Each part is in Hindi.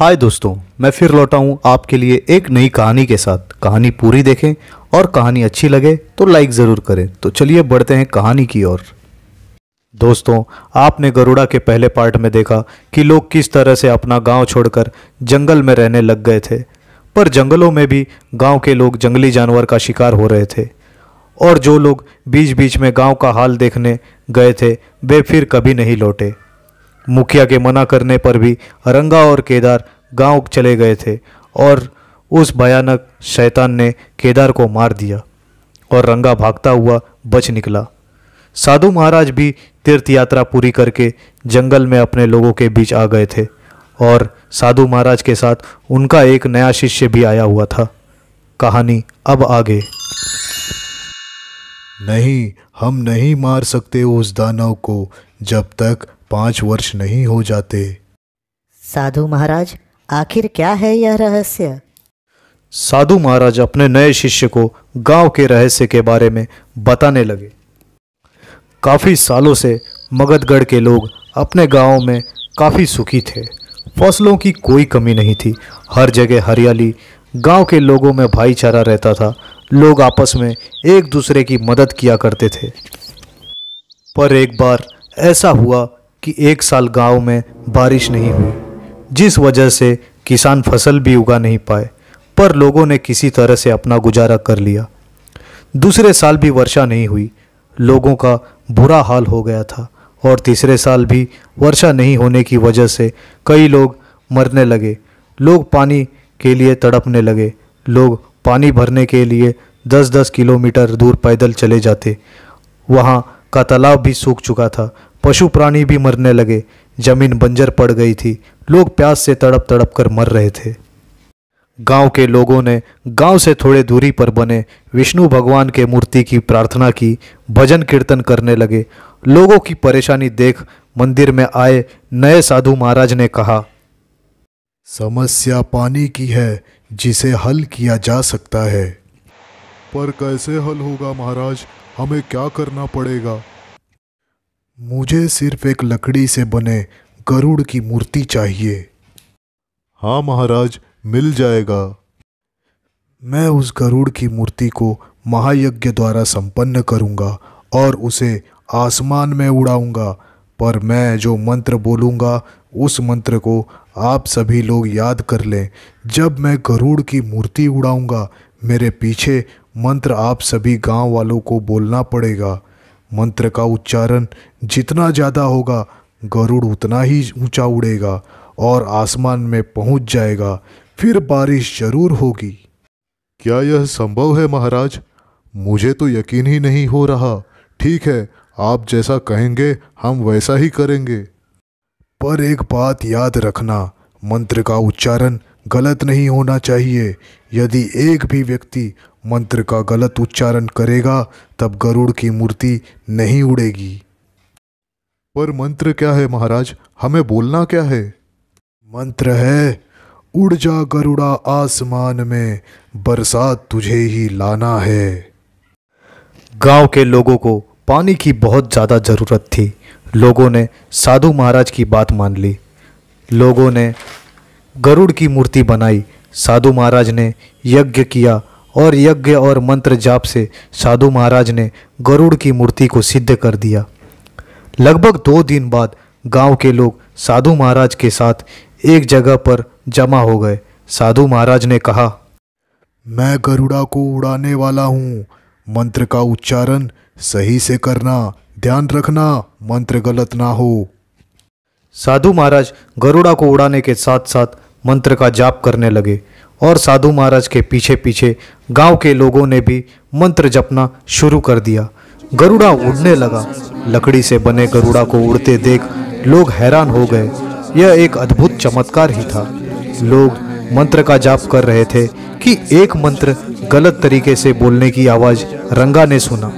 हाय दोस्तों, मैं फिर लौटा हूँ आपके लिए एक नई कहानी के साथ। कहानी पूरी देखें और कहानी अच्छी लगे तो लाइक ज़रूर करें। तो चलिए बढ़ते हैं कहानी की ओर। दोस्तों, आपने गरुड़ा के पहले पार्ट में देखा कि लोग किस तरह से अपना गांव छोड़कर जंगल में रहने लग गए थे, पर जंगलों में भी गाँव के लोग जंगली जानवर का शिकार हो रहे थे और जो लोग बीच बीच में गाँव का हाल देखने गए थे वे फिर कभी नहीं लौटे। मुखिया के मना करने पर भी रंगा और केदार गांव चले गए थे और उस भयानक शैतान ने केदार को मार दिया और रंगा भागता हुआ बच निकला। साधु महाराज भी तीर्थ यात्रा पूरी करके जंगल में अपने लोगों के बीच आ गए थे और साधु महाराज के साथ उनका एक नया शिष्य भी आया हुआ था। कहानी अब आगे। नहीं, हम नहीं मार सकते उस दानव को जब तक 5 वर्ष नहीं हो जाते। साधु महाराज, आखिर क्या है यह रहस्य? साधु महाराज अपने नए शिष्य को गांव के रहस्य के बारे में बताने लगे। काफ़ी सालों से मगधगढ़ के लोग अपने गांव में काफ़ी सुखी थे। फसलों की कोई कमी नहीं थी, हर जगह हरियाली, गांव के लोगों में भाईचारा रहता था, लोग आपस में एक दूसरे की मदद किया करते थे। पर एक बार ऐसा हुआ कि एक साल गांव में बारिश नहीं हुई, जिस वजह से किसान फसल भी उगा नहीं पाए, पर लोगों ने किसी तरह से अपना गुजारा कर लिया। दूसरे साल भी वर्षा नहीं हुई, लोगों का बुरा हाल हो गया था और तीसरे साल भी वर्षा नहीं होने की वजह से कई लोग मरने लगे। लोग पानी के लिए तड़पने लगे। लोग पानी भरने के लिए 10-10 किलोमीटर दूर पैदल चले जाते। वहाँ का तालाब भी सूख चुका था, पशु प्राणी भी मरने लगे, जमीन बंजर पड़ गई थी, लोग प्यास से तड़प तड़प कर मर रहे थे। गांव के लोगों ने गांव से थोड़े दूरी पर बने विष्णु भगवान के मूर्ति की प्रार्थना की, भजन कीर्तन करने लगे। लोगों की परेशानी देख मंदिर में आए नए साधु महाराज ने कहा, समस्या पानी की है जिसे हल किया जा सकता है। पर कैसे हल होगा महाराज, हमें क्या करना पड़ेगा? मुझे सिर्फ एक लकड़ी से बने गरुड़ की मूर्ति चाहिए। हाँ महाराज, मिल जाएगा। मैं उस गरुड़ की मूर्ति को महायज्ञ द्वारा संपन्न करूंगा और उसे आसमान में उड़ाऊंगा। पर मैं जो मंत्र बोलूंगा उस मंत्र को आप सभी लोग याद कर लें। जब मैं गरुड़ की मूर्ति उड़ाऊंगा, मेरे पीछे मंत्र आप सभी गांव वालों को बोलना पड़ेगा। मंत्र का उच्चारण जितना ज़्यादा होगा, गरुड़ उतना ही ऊंचा उड़ेगा और आसमान में पहुंच जाएगा। फिर बारिश जरूर होगी। क्या यह संभव है महाराज? मुझे तो यकीन ही नहीं हो रहा। ठीक है, आप जैसा कहेंगे हम वैसा ही करेंगे। पर एक बात याद रखना, मंत्र का उच्चारण गलत नहीं होना चाहिए। यदि एक भी व्यक्ति मंत्र का गलत उच्चारण करेगा तब गरुड़ की मूर्ति नहीं उड़ेगी। पर मंत्र क्या है महाराज, हमें बोलना क्या है? मंत्र है, उड़ जा गरुड़ा आसमान में, बरसात तुझे ही लाना है। गांव के लोगों को पानी की बहुत ज़्यादा ज़रूरत थी। लोगों ने साधु महाराज की बात मान ली। लोगों ने गरुड़ की मूर्ति बनाई। साधु महाराज ने यज्ञ किया और यज्ञ और मंत्र जाप से साधु महाराज ने गरुड़ की मूर्ति को सिद्ध कर दिया। लगभग 2 दिन बाद गांव के लोग साधु महाराज के साथ एक जगह पर जमा हो गए। साधु महाराज ने कहा, मैं गरुड़ा को उड़ाने वाला हूँ। मंत्र का उच्चारण सही से करना, ध्यान रखना, मंत्र गलत ना हो। साधु महाराज गरुड़ा को उड़ाने के साथ साथ मंत्र का जाप करने लगे और साधु महाराज के पीछे पीछे गांव के लोगों ने भी मंत्र जपना शुरू कर दिया। गरुड़ा उड़ने लगा। लकड़ी से बने गरुड़ा को उड़ते देख लोग हैरान हो गए। यह एक अद्भुत चमत्कार ही था। लोग मंत्र का जाप कर रहे थे कि एक मंत्र गलत तरीके से बोलने की आवाज़ रंगा ने सुना।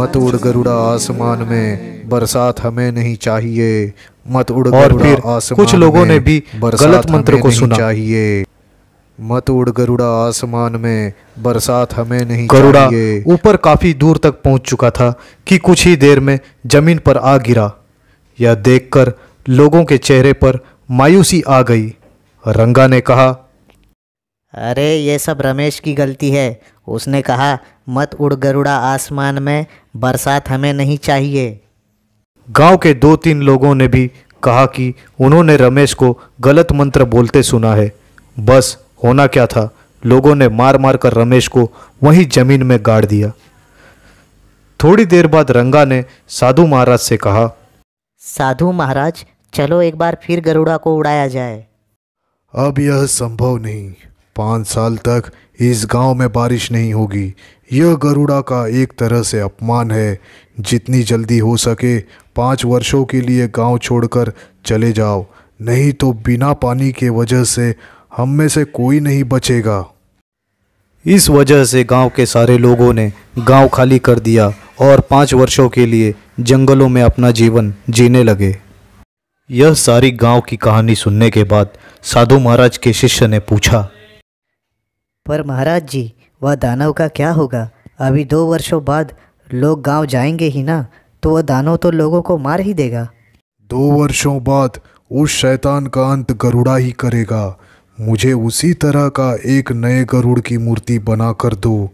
मत उड़ गरुड़ा आसमान में, बरसात हमें नहीं चाहिए। मत उड़ गरुड़ा आसमान में। कुछ लोगों ने भी गलत मंत्र को सुना। चाहिए मत उड़ गरुड़ा आसमान में, बरसात हमें नहीं। गरुड़ा ऊपर काफी दूर तक पहुंच चुका था कि कुछ ही देर में जमीन पर आ गिरा। यह देखकर लोगों के चेहरे पर मायूसी आ गई। रंगा ने कहा, अरे ये सब रमेश की गलती है। उसने कहा मत उड़ गरुड़ा आसमान में, बरसात हमें नहीं चाहिए। गांव के 2-3 लोगों ने भी कहा कि उन्होंने रमेश को गलत मंत्र बोलते सुना है। बस होना क्या था, लोगों ने मार मार कर रमेश को वहीं जमीन में गाड़ दिया। थोड़ी देर बाद रंगा ने साधु महाराज से कहा, साधु महाराज चलो एक बार फिर गरुड़ा को उड़ाया जाए। अब यह संभव नहीं। 5 साल तक इस गांव में बारिश नहीं होगी। यह गरुड़ा का एक तरह से अपमान है। जितनी जल्दी हो सके 5 वर्षों के लिए गांव छोड़कर चले जाओ, नहीं तो बिना पानी के वजह से हम में से कोई नहीं बचेगा। इस वजह से गांव के सारे लोगों ने गांव खाली कर दिया और 5 वर्षों के लिए जंगलों में अपना जीवन जीने लगे। यह सारी गांव की कहानी सुनने के बाद साधु महाराज के शिष्य ने पूछा, पर महाराज जी वह दानव का क्या होगा? अभी 2 वर्षों बाद लोग गांव जाएंगे ही ना, तो वह दानव तो लोगों को मार ही देगा। 2 वर्षों बाद उस शैतान का अंत गरुड़ा ही करेगा। मुझे उसी तरह का एक नए गरुड़ की मूर्ति बना कर दो।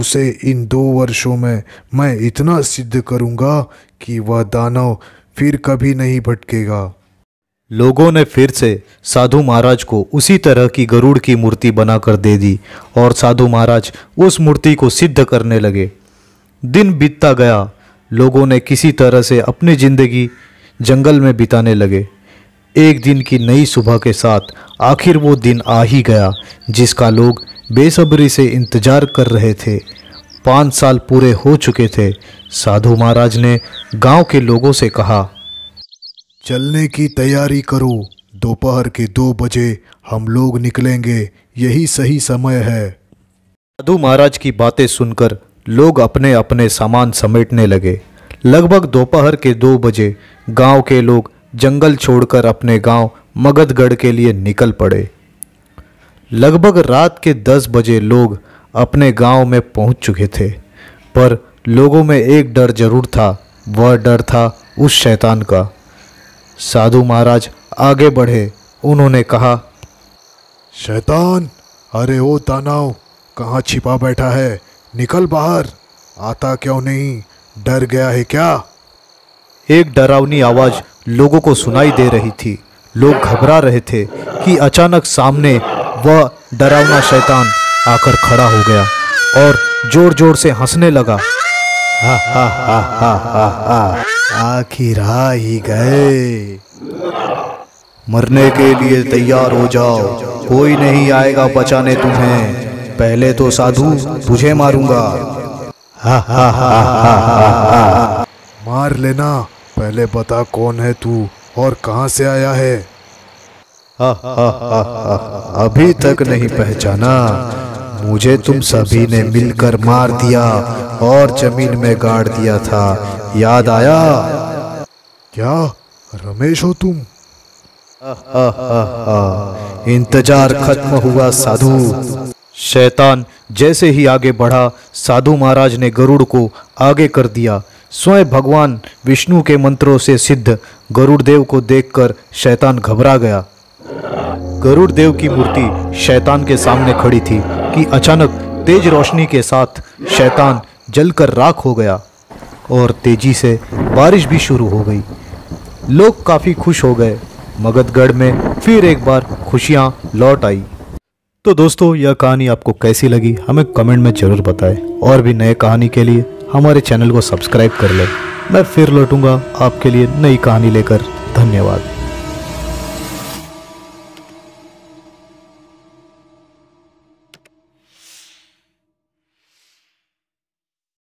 उसे इन 2 वर्षों में मैं इतना सिद्ध करूंगा कि वह दानव फिर कभी नहीं भटकेगा। लोगों ने फिर से साधु महाराज को उसी तरह की गरुड़ की मूर्ति बनाकर दे दी और साधु महाराज उस मूर्ति को सिद्ध करने लगे। दिन बीतता गया। लोगों ने किसी तरह से अपनी जिंदगी जंगल में बिताने लगे। एक दिन की नई सुबह के साथ आखिर वो दिन आ ही गया जिसका लोग बेसब्री से इंतजार कर रहे थे। 5 साल पूरे हो चुके थे। साधु महाराज ने गांव के लोगों से कहा, चलने की तैयारी करो। दोपहर के 2 बजे हम लोग निकलेंगे, यही सही समय है। साधु महाराज की बातें सुनकर लोग अपने अपने सामान समेटने लगे। लगभग दोपहर के 2 बजे गांव के लोग जंगल छोड़कर अपने गांव मगधगढ़ के लिए निकल पड़े। लगभग रात के 10 बजे लोग अपने गांव में पहुंच चुके थे। पर लोगों में एक डर जरूर था, वह डर था उस शैतान का। साधु महाराज आगे बढ़े। उन्होंने कहा, शैतान, अरे ओ दानव, कहाँ छिपा बैठा है? निकल बाहर। आता क्यों नहीं? डर गया है क्या? एक डरावनी आवाज लोगों को सुनाई दे रही थी। लोग घबरा रहे थे कि अचानक सामने वह डरावना शैतान आकर खड़ा हो गया और जोर जोर से हंसने लगा। हा हा हा हा हा हा, आखिर आ ही गए। मरने के लिए तैयार हो जाओ, कोई नहीं आएगा बचाने तुम्हें। पहले तो साधु तुझे मारूंगा। हा हा हा हा हा, मार लेना, पहले बता कौन है तू और कहां से आया है। हा हा हा हा, अभी तक नहीं पहचाना? मुझे तुम सभी ने मिलकर मार दिया और जमीन में गाड़ दिया था, याद आया? क्या रमेश हो तुम? इंतजार खत्म हुआ साधु। शैतान जैसे ही आगे बढ़ा, साधु महाराज ने गरुड़ को आगे कर दिया। स्वयं भगवान विष्णु के मंत्रों से सिद्ध गरुड़ देव को देखकर शैतान घबरा गया। गरुड़ देव की मूर्ति शैतान के सामने खड़ी थी कि अचानक तेज रोशनी के साथ शैतान जलकर राख हो गया और तेजी से बारिश भी शुरू हो गई। लोग काफ़ी खुश हो गए। मगधगढ़ में फिर एक बार खुशियाँ लौट आई। तो दोस्तों, यह कहानी आपको कैसी लगी हमें कमेंट में ज़रूर बताएं और भी नए कहानी के लिए हमारे चैनल को सब्सक्राइब कर लें। मैं फिर लौटूंगा आपके लिए नई कहानी लेकर। धन्यवाद।